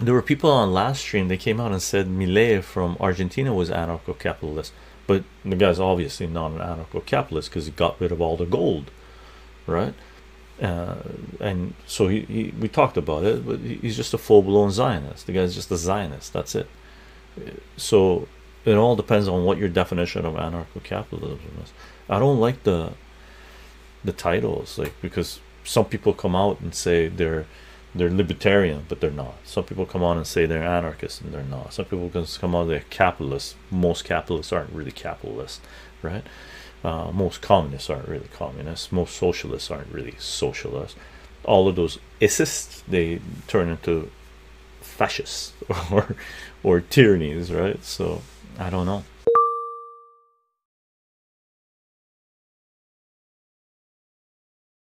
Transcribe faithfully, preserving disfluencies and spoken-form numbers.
there were people on last stream, they came out and said Milei from Argentina was anarcho-capitalist, but the guy's obviously not an anarcho-capitalist because he got rid of all the gold, right? Uh, and so he, he we talked about it, but he's just a full-blown Zionist. The guy's just a Zionist, that's it. So it all depends on what your definition of anarcho-capitalism is. I don't like the the titles, like, because some people come out and say they're they're libertarian, but they're not. Some people come on and say they're anarchist, and they're not. Some people can come out, they're capitalists. Most capitalists aren't really capitalists, right? Uh, most communists aren't really communists. Most socialists aren't really socialists. All of those ists, they turn into fascists or or tyrannies, right? So I don't know.